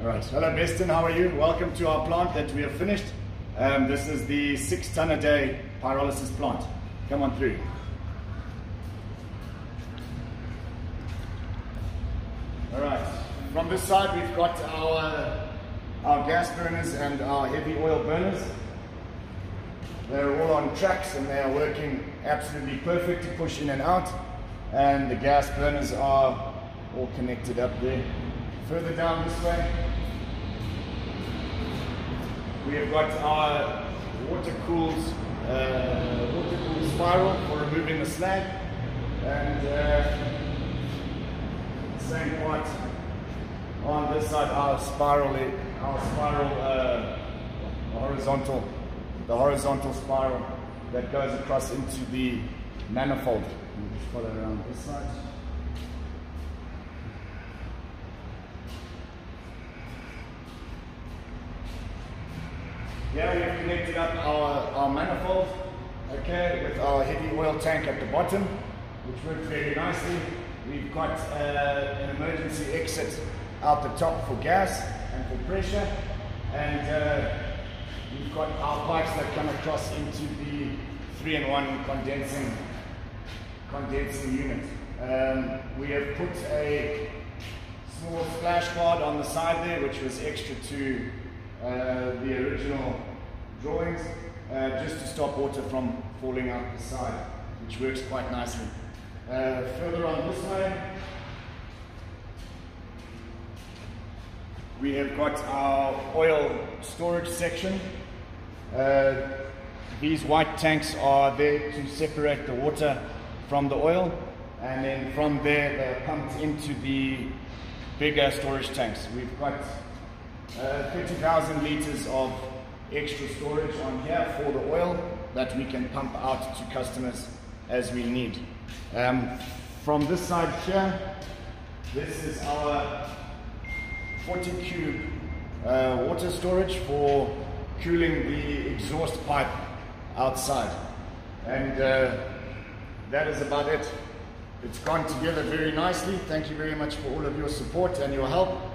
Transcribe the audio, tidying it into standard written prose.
Alright, hello Beston, how are you? Welcome to our plant that we have finished. This is the 6 ton a day pyrolysis plant. Come on through. Alright, from this side we've got our gas burners and our heavy oil burners. They're all on tracks and they are working absolutely perfect to push in and out. And the gas burners are all connected up there. Further down this way, we have got our water cooled spiral for removing the slag, and same part on this side, our horizontal spiral that goes across into the manifold. We'll just follow around this side. Here we have connected up our manifold, okay, with our heavy oil tank at the bottom, which works very nicely. We've got an emergency exit out the top for gas and for pressure, and we've got our pipes that come across into the 3-in-1 condensing unit. We have put a small splash guard on the side there, which was extra to the original drawings, just to stop water from falling out the side, which works quite nicely. Further on this way, we have got our oil storage section. These white tanks are there to separate the water from the oil, and then from there they're pumped into the bigger storage tanks. We've got 30,000 litres of extra storage on here for the oil that we can pump out to customers as we need. From this side here, this is our 40 cube water storage for cooling the exhaust pipe outside, and that is about it. It's gone together very nicely. Thank you very much for all of your support and your help.